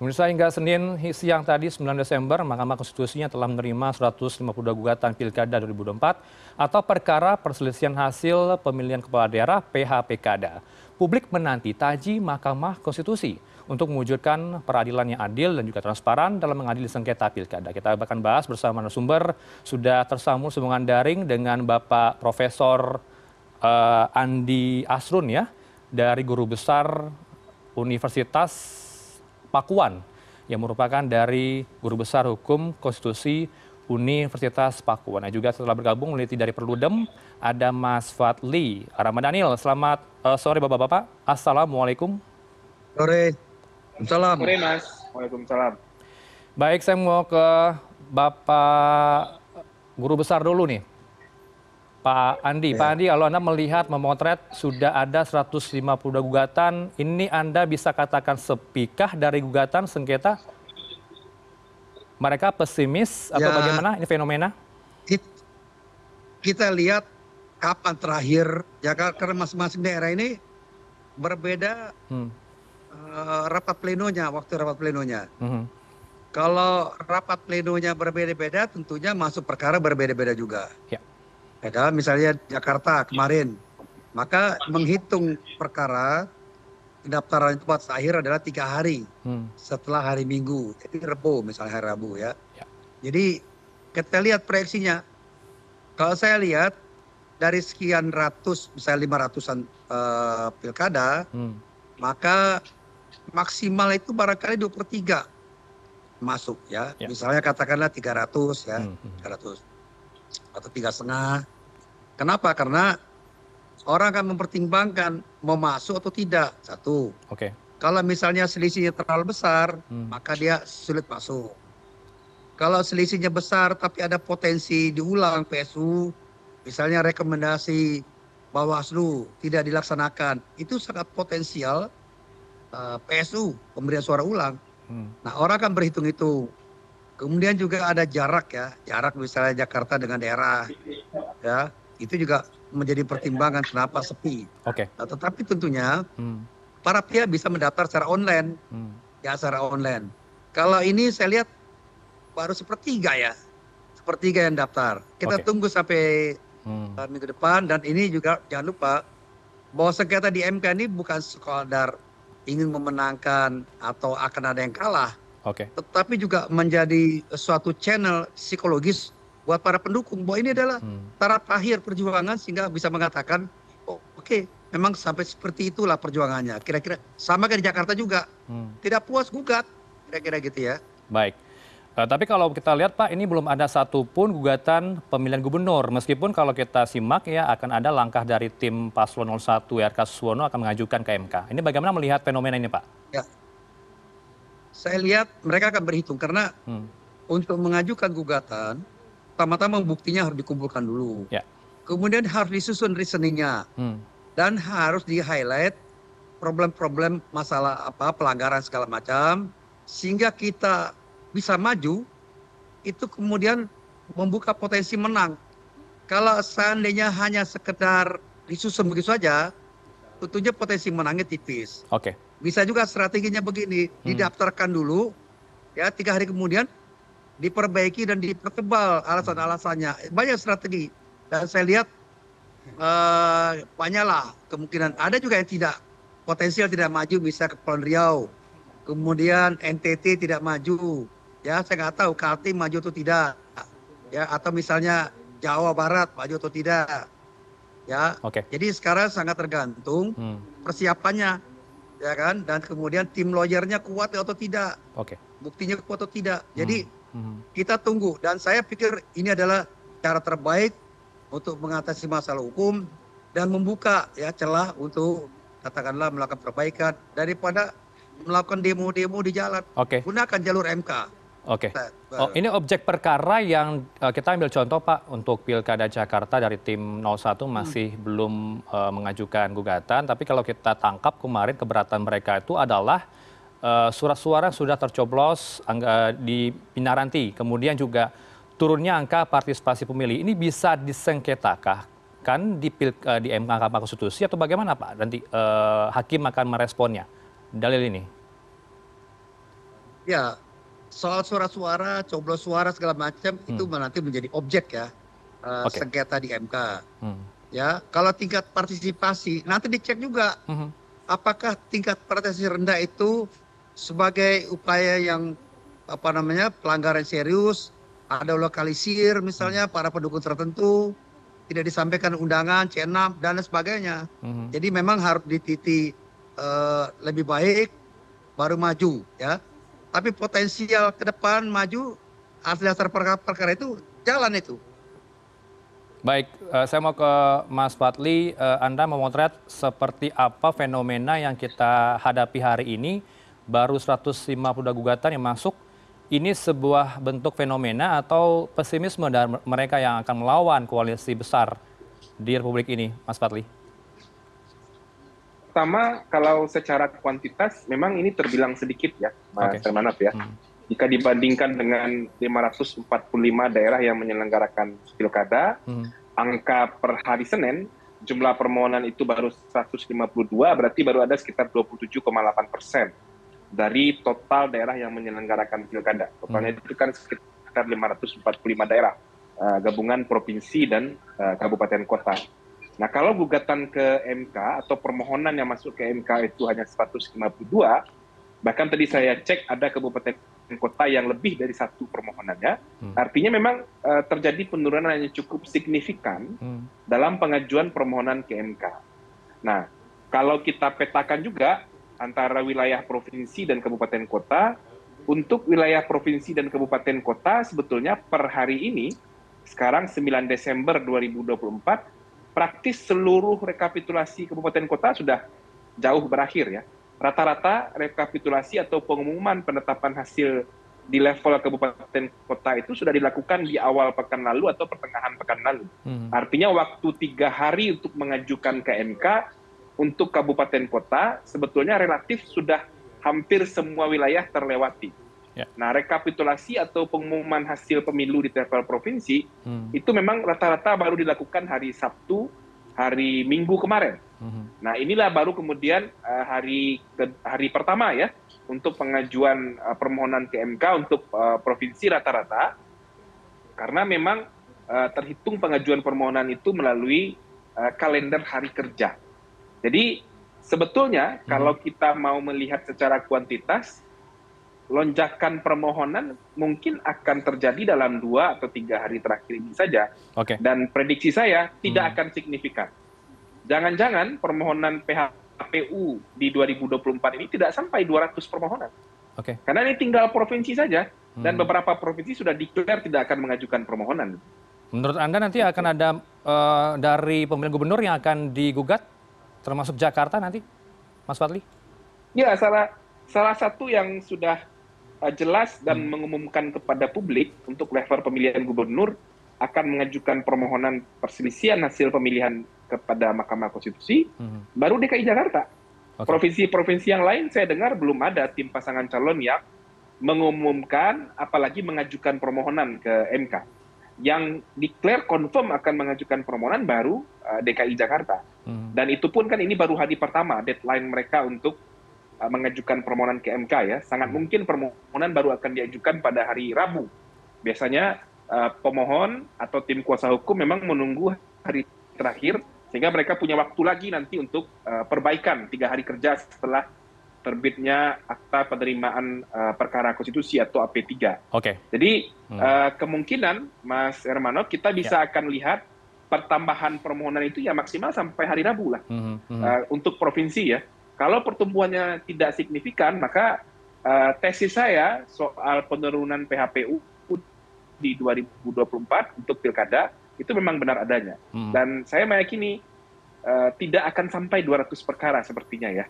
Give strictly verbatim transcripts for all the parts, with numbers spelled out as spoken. Pemirsa, hingga Senin siang tadi sembilan Desember, Mahkamah Konstitusinya telah menerima seratus lima puluh dua gugatan Pilkada dua ribu dua puluh empat atau perkara perselisihan hasil pemilihan kepala daerah P H P K D A. Publik menanti taji Mahkamah Konstitusi untuk mewujudkan peradilan yang adil dan juga transparan dalam mengadili sengketa pilkada. Kita akan bahas bersama narasumber sudah tersambung sambungan daring dengan Bapak Profesor uh, Andi Asrun ya, dari Guru Besar Universitas Pakuan yang merupakan dari Guru Besar Hukum Konstitusi Universitas Pakuan. Dan juga setelah bergabung meneliti dari Perludem ada Mas Fadli Ramadhanil. Selamat uh, sore Bapak-bapak. Assalamualaikum. Sore. Salam. Sore Mas. Waalaikumsalam. Baik, saya mau ke Bapak Guru Besar dulu nih, Pak Andi. Ya. Pak Andi, kalau Anda melihat memotret sudah ada seratus lima puluh dua gugatan, ini Anda bisa katakan sepikah dari gugatan sengketa? Mereka pesimis atau ya, bagaimana ini fenomena? It, kita lihat kapan terakhir, ya karena masing-masing daerah ini berbeda. Hmm. Uh, rapat plenonya, waktu rapat plenonya. Mm-hmm. Kalau rapat plenonya berbeda-beda, tentunya masuk perkara berbeda-beda juga. Yeah. Ya kan? Misalnya Jakarta kemarin, maka menghitung perkara pendaftaran itu pas akhir adalah tiga hari mm. setelah hari Minggu, jadi Rebo misalnya hari Rabu ya. Yeah. Jadi kita lihat proyeksinya. Kalau saya lihat dari sekian ratus, misalnya lima ratusan uh, pilkada, mm. maka maksimal itu barangkali dua per tiga masuk ya. ya. Misalnya katakanlah tiga ratus ya, hmm. tiga ratus atau tiga setengah. Kenapa? Karena orang akan mempertimbangkan mau masuk atau tidak. Satu. Oke. Okay. Kalau misalnya selisihnya terlalu besar, hmm. maka dia sulit masuk. Kalau selisihnya besar tapi ada potensi diulang P S U, misalnya rekomendasi Bawaslu tidak dilaksanakan, itu sangat potensial. P S U, pemberian suara ulang. Hmm. Nah, orang akan berhitung itu. Kemudian juga ada jarak ya, jarak misalnya Jakarta dengan daerah, ya itu juga menjadi pertimbangan kenapa sepi. Oke. Okay. Nah, tetapi tentunya hmm. para pihak bisa mendaftar secara online, hmm. ya secara online. Kalau ini saya lihat baru sepertiga ya, sepertiga yang daftar. Kita okay. tunggu sampai hmm. minggu depan, dan ini juga jangan lupa bahwa sengketa di M K ini bukan sekadar ingin memenangkan atau akan ada yang kalah, okay. tetapi juga menjadi suatu channel psikologis buat para pendukung bahwa ini adalah hmm. taraf akhir perjuangan, sehingga bisa mengatakan, oh, oke, okay, memang sampai seperti itulah perjuangannya. Kira-kira sama kayak di Jakarta juga, hmm. tidak puas gugat, kira-kira gitu ya. Baik. Uh, tapi kalau kita lihat Pak, ini belum ada satupun gugatan pemilihan gubernur. Meskipun kalau kita simak ya akan ada langkah dari tim Paslon nol satu R K Suwono akan mengajukan ke M K. Ini bagaimana melihat fenomena ini Pak? Ya. Saya lihat mereka akan berhitung karena hmm. untuk mengajukan gugatan, pertama-tama buktinya harus dikumpulkan dulu. Ya. Kemudian harus disusun reasoningnya hmm. dan harus di-highlight problem-problem masalah apa pelanggaran segala macam, sehingga kita bisa maju, itu kemudian membuka potensi menang. Kalau seandainya hanya sekedar disusun begitu saja, tentunya potensi menangnya tipis. Oke. Okay. Bisa juga strateginya begini, hmm. didaftarkan dulu, ya tiga hari kemudian diperbaiki dan dipertebal alasan-alasannya. Banyak strategi. Dan saya lihat eh, banyaklah kemungkinan. Ada juga yang tidak potensial tidak maju, bisa ke Kepulauan Riau. Kemudian N T T tidak maju. Ya, saya nggak tahu Kaltim maju atau tidak, ya atau misalnya Jawa Barat maju atau tidak, ya. Okay. Jadi sekarang sangat tergantung hmm. persiapannya, ya kan. Dan kemudian tim lawyernya kuat atau tidak, okay. buktinya kuat atau tidak. Jadi hmm. kita tunggu. Dan saya pikir ini adalah cara terbaik untuk mengatasi masalah hukum dan membuka ya celah untuk katakanlah melakukan perbaikan daripada melakukan demo-demo di jalan. Oke. Gunakan jalur M K. Oke. Oh, ini objek perkara yang uh, kita ambil contoh Pak untuk Pilkada Jakarta dari tim nol satu masih hmm. belum uh, mengajukan gugatan, tapi kalau kita tangkap kemarin keberatan mereka itu adalah uh, surat suara sudah tercoblos uh, di Pinaranti, kemudian juga turunnya angka partisipasi pemilih. Ini bisa disengketakan di pil, uh, di Mahkamah Konstitusi atau bagaimana Pak? Nanti uh, hakim akan meresponnya. Dalil ini? Ya, soal surat-suara, coblos suara segala macam hmm. itu nanti menjadi objek ya uh, okay. sengketa di M K. Hmm. Ya, kalau tingkat partisipasi nanti dicek juga hmm. apakah tingkat partisipasi rendah itu sebagai upaya yang apa namanya pelanggaran serius, ada lokalisir misalnya hmm. para pendukung tertentu, tidak disampaikan undangan C enam dan sebagainya. Hmm. Jadi memang harus dititi uh, lebih baik baru maju ya. Tapi potensial ke depan maju atas dasar perkara-perkara itu jalan itu. Baik, uh, saya mau ke Mas Fadli. Uh, Anda memotret seperti apa fenomena yang kita hadapi hari ini, baru seratus lima puluh gugatan yang masuk. Ini sebuah bentuk fenomena atau pesimisme dari mereka yang akan melawan koalisi besar di Republik ini, Mas Fadli? Pertama, kalau secara kuantitas memang ini terbilang sedikit ya, Mas okay. Hermanaf ya. Hmm. Jika dibandingkan dengan lima ratus empat puluh lima daerah yang menyelenggarakan Pilkada, hmm. angka per hari Senin, jumlah permohonan itu baru seratus lima puluh dua, berarti baru ada sekitar dua puluh tujuh koma delapan persen dari total daerah yang menyelenggarakan Pilkada. Totalnya hmm. itu kan sekitar lima ratus empat puluh lima daerah, uh, gabungan provinsi dan uh, kabupaten kota. Nah, kalau gugatan ke M K atau permohonan yang masuk ke M K itu hanya seratus lima puluh dua, bahkan tadi saya cek ada kabupaten kota yang lebih dari satu permohonannya, hmm. artinya memang uh, terjadi penurunan yang cukup signifikan hmm. dalam pengajuan permohonan ke M K. Nah, kalau kita petakan juga antara wilayah provinsi dan kabupaten kota, untuk wilayah provinsi dan kabupaten kota sebetulnya per hari ini, sekarang sembilan Desember dua ribu dua puluh empat, praktis seluruh rekapitulasi kabupaten kota sudah jauh berakhir ya. Rata-rata rekapitulasi atau pengumuman penetapan hasil di level kabupaten kota itu sudah dilakukan di awal pekan lalu atau pertengahan pekan lalu. Hmm. Artinya waktu tiga hari untuk mengajukan ke M K untuk kabupaten kota sebetulnya relatif sudah hampir semua wilayah terlewati. Yeah. Nah, rekapitulasi atau pengumuman hasil pemilu di level provinsi hmm. itu memang rata-rata baru dilakukan hari Sabtu, hari Minggu kemarin. Nah, inilah baru kemudian uh, hari ke, hari pertama ya untuk pengajuan uh, permohonan ke M K untuk uh, provinsi rata-rata, karena memang uh, terhitung pengajuan permohonan itu melalui uh, kalender hari kerja. Jadi sebetulnya hmm. kalau kita mau melihat secara kuantitas, lonjakan permohonan mungkin akan terjadi dalam dua atau tiga hari terakhir ini saja. Okay. Dan prediksi saya tidak hmm. akan signifikan. Jangan-jangan permohonan P H P U di dua ribu dua puluh empat ini tidak sampai dua ratus permohonan. Okay. Karena ini tinggal provinsi saja, hmm. dan beberapa provinsi sudah declare tidak akan mengajukan permohonan. Menurut Anda nanti akan ada uh, dari pemilihan gubernur yang akan digugat, termasuk Jakarta nanti, Mas Fadli? Ya, salah, salah satu yang sudah uh, jelas dan hmm. mengumumkan kepada publik untuk level pemilihan gubernur akan mengajukan permohonan perselisihan hasil pemilihan kepada Mahkamah Konstitusi, hmm. baru D K I Jakarta. Provinsi-provinsi okay. yang lain saya dengar belum ada tim pasangan calon yang mengumumkan, apalagi mengajukan permohonan ke M K. Yang declare confirm akan mengajukan permohonan baru uh, D K I Jakarta. Hmm. Dan itu pun kan ini baru hari pertama, deadline mereka untuk uh, mengajukan permohonan ke M K ya. Sangat hmm. mungkin permohonan baru akan diajukan pada hari Rabu. Biasanya uh, pemohon atau tim kuasa hukum memang menunggu hari terakhir, sehingga mereka punya waktu lagi nanti untuk uh, perbaikan tiga hari kerja setelah terbitnya akta penerimaan uh, perkara konstitusi atau A P tiga. Okay. Jadi hmm. uh, kemungkinan, Mas Hermanov, kita bisa yeah. akan lihat pertambahan permohonan itu ya maksimal sampai hari Rabu lah hmm. Hmm. Uh, untuk provinsi ya. Kalau pertumbuhannya tidak signifikan, maka uh, tesis saya soal penurunan P H P U di dua ribu dua puluh empat untuk Pilkada itu memang benar adanya. Hmm. Dan saya meyakini uh, tidak akan sampai dua ratus perkara sepertinya ya.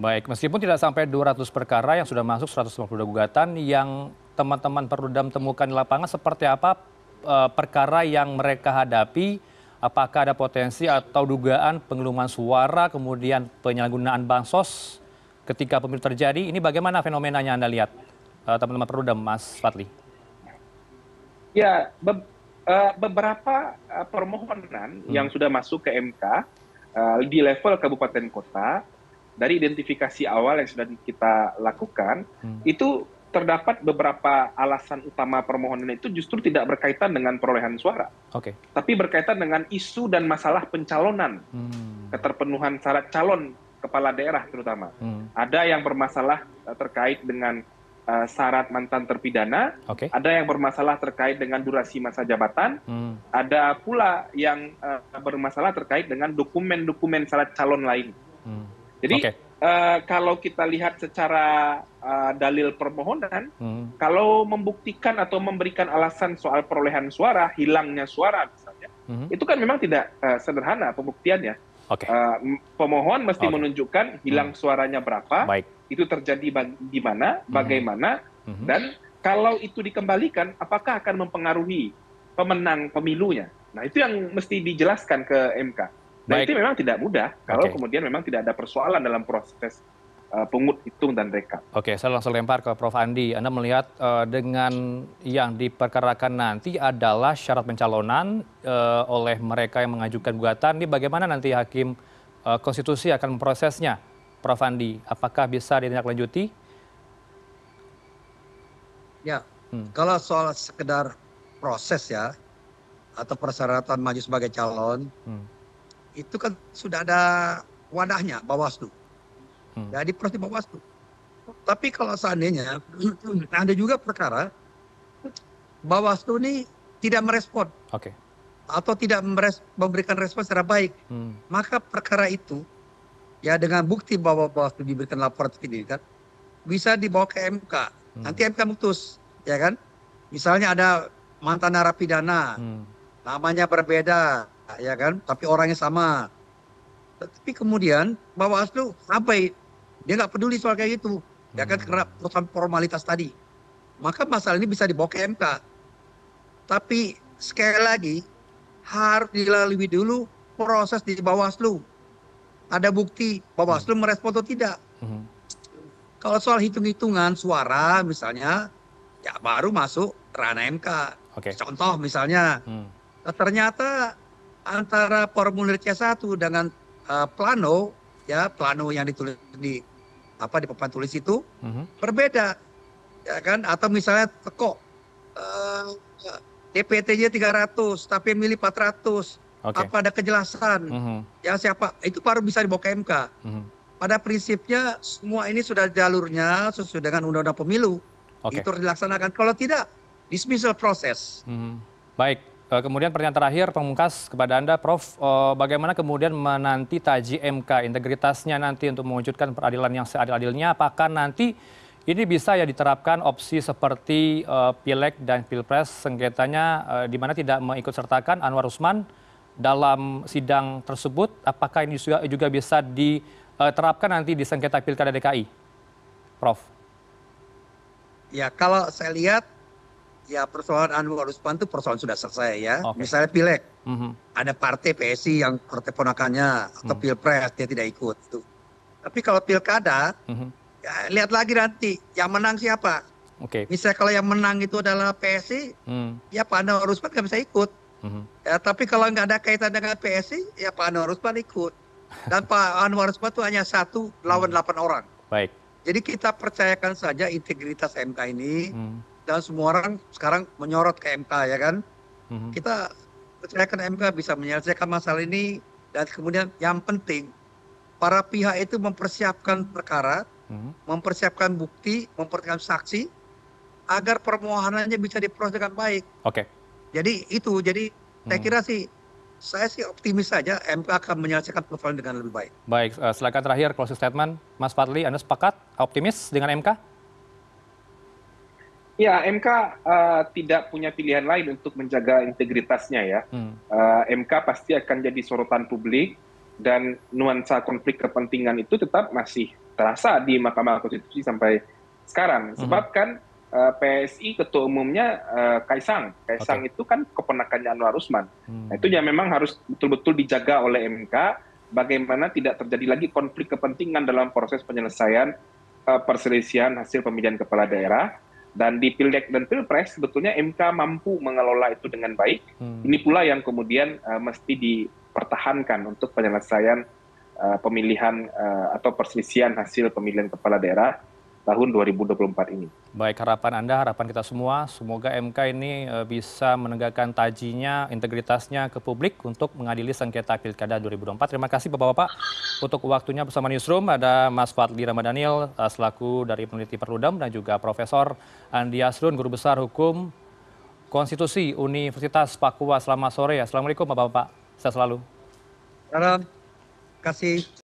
Baik, meskipun tidak sampai dua ratus perkara yang sudah masuk seratus lima puluh dua gugatan, yang teman-teman Perludem temukan di lapangan seperti apa uh, perkara yang mereka hadapi? Apakah ada potensi atau dugaan penggeluman suara, kemudian penyalahgunaan bansos ketika pemilu terjadi? Ini bagaimana fenomenanya Anda lihat, uh, teman-teman Perludem, Mas Fadli? Ya, be- uh, beberapa uh, permohonan hmm. yang sudah masuk ke M K uh, di level kabupaten kota, dari identifikasi awal yang sudah kita lakukan, hmm. itu terdapat beberapa alasan utama permohonan itu justru tidak berkaitan dengan perolehan suara. Oke. Tapi berkaitan dengan isu dan masalah pencalonan, hmm. keterpenuhan syarat calon kepala daerah terutama. Hmm. Ada yang bermasalah terkait dengan uh, syarat mantan terpidana, okay. ada yang bermasalah terkait dengan durasi masa jabatan, hmm. ada pula yang uh, bermasalah terkait dengan dokumen-dokumen syarat calon lain. Hmm. Jadi okay. Uh, kalau kita lihat secara uh, dalil permohonan, hmm. kalau membuktikan atau memberikan alasan soal perolehan suara, hilangnya suara misalnya, hmm. itu kan memang tidak uh, sederhana pembuktiannya. Okay. Uh, pemohon mesti okay. menunjukkan hilang hmm. suaranya berapa, baik. Itu terjadi di mana, bagaimana, hmm. dan kalau itu dikembalikan, apakah akan mempengaruhi pemenang pemilunya. Nah, itu yang mesti dijelaskan ke M K. Nah, itu memang tidak mudah kalau okay. kemudian memang tidak ada persoalan dalam proses uh, pungut, hitung, dan rekap. Oke, okay, saya langsung lempar ke Prof Andi. Anda melihat uh, dengan yang diperkarakan nanti adalah syarat pencalonan uh, oleh mereka yang mengajukan gugatan. Ini bagaimana nanti Hakim uh, Konstitusi akan memprosesnya, Prof Andi? Apakah bisa ditindaklanjuti? Ya, hmm. kalau soal sekedar proses ya, atau persyaratan maju sebagai calon, hmm. itu kan sudah ada wadahnya Bawaslu, hmm. jadi proses Bawaslu. Tapi kalau seandainya ada juga perkara Bawaslu ini tidak merespon, okay. atau tidak memberikan respon secara baik, hmm. maka perkara itu ya dengan bukti bahwa Bawaslu diberikan laporan penyelidikan bisa dibawa ke M K. Hmm. Nanti M K memutus, ya kan? Misalnya ada mantan narapidana, hmm. namanya berbeda. Ya kan, tapi orangnya sama. Tapi kemudian Bawaslu sampai dia nggak peduli soal kayak gitu, hmm. ya kan karena formalitas tadi. Maka masalah ini bisa dibawa ke M K. Tapi sekali lagi harus dilalui dulu proses di Bawaslu. Ada bukti Bawaslu hmm. merespon atau tidak. Hmm. Kalau soal hitung-hitungan suara misalnya, ya baru masuk ranah M K. Okay. Contoh misalnya, hmm. ternyata antara formulir C satu dengan uh, plano, ya plano yang ditulis di apa di papan tulis itu uh-huh. berbeda, ya kan? Atau misalnya teko uh, D P T-nya tiga ratus, tapi milih empat ratus. Okay. Apa ada kejelasan? Uh-huh. Ya siapa? Itu baru bisa dibawa ke M K. Uh-huh. Pada prinsipnya semua ini sudah jalurnya sesuai dengan Undang-Undang Pemilu. Okay. Itu dilaksanakan. Kalau tidak, dismissal proses. Uh-huh. Baik. Kemudian pertanyaan terakhir pemungkas kepada Anda, Prof, bagaimana kemudian menanti taji M K, integritasnya nanti untuk mewujudkan peradilan yang seadil-adilnya? Apakah nanti ini bisa ya diterapkan opsi seperti Pileg dan Pilpres sengketanya di mana tidak mengikut sertakan Anwar Usman dalam sidang tersebut? Apakah ini juga bisa diterapkan nanti di sengketa Pilkada D K I, Prof? Ya, kalau saya lihat ya persoalan Anwar Usman itu persoalan sudah selesai ya. Okay. Misalnya Pileg, mm-hmm. ada partai P S I yang partai ponakannya atau mm. Pilpres dia tidak ikut. Itu. Tapi kalau Pilkada, mm-hmm. ya, lihat lagi nanti yang menang siapa. Okay. Misalnya kalau yang menang itu adalah P S I, mm. ya Pak Anwar Usman nggak bisa ikut. Mm-hmm. Ya, tapi kalau nggak ada kaitan dengan P S I, ya Pak Anwar Usman ikut. Dan Pak Anwar Usman itu hanya satu lawan delapan orang. Baik. Jadi kita percayakan saja integritas M K ini. Mm. Dan semua orang sekarang menyorot ke M K ya kan. Mm-hmm. Kita percayakan M K bisa menyelesaikan masalah ini. Dan kemudian yang penting para pihak itu mempersiapkan perkara, mm-hmm. mempersiapkan bukti, mempersiapkan saksi agar permohonannya bisa diproses dengan baik. Oke. Okay. Jadi itu, jadi mm-hmm. saya kira sih saya sih optimis saja M K akan menyelesaikan persoalan dengan lebih baik. Baik, uh, silakan terakhir closing statement, Mas Fadli, Anda sepakat optimis dengan M K? Ya, M K uh, tidak punya pilihan lain untuk menjaga integritasnya ya. Hmm. Uh, M K pasti akan jadi sorotan publik dan nuansa konflik kepentingan itu tetap masih terasa di Mahkamah Konstitusi sampai sekarang. Hmm. Sebab kan uh, P S I ketua umumnya uh, Kaesang. Kaesang okay. itu kan keponakannya Anwar Usman. Hmm. Nah, itu yang memang harus betul-betul dijaga oleh M K bagaimana tidak terjadi lagi konflik kepentingan dalam proses penyelesaian uh, perselisihan hasil pemilihan kepala daerah. Dan di Pileg dan Pilpres sebetulnya M K mampu mengelola itu dengan baik. Hmm. Ini pula yang kemudian uh, mesti dipertahankan untuk penyelesaian uh, pemilihan uh, atau perselisihan hasil pemilihan kepala daerah tahun dua ribu dua puluh empat ini. Baik, harapan Anda, harapan kita semua, semoga M K ini bisa menegakkan tajinya, integritasnya ke publik untuk mengadili sengketa Pilkada dua ribu dua puluh empat. Terima kasih Bapak-Bapak untuk waktunya bersama Newsroom. Ada Mas Fadli Ramadhanil selaku dari peneliti Perludem dan juga Profesor Andi Asrun, Guru Besar Hukum Konstitusi Universitas Pakuan. Selamat sore. Assalamualaikum Bapak-Bapak. Sehat selalu. Salam. Terima kasih.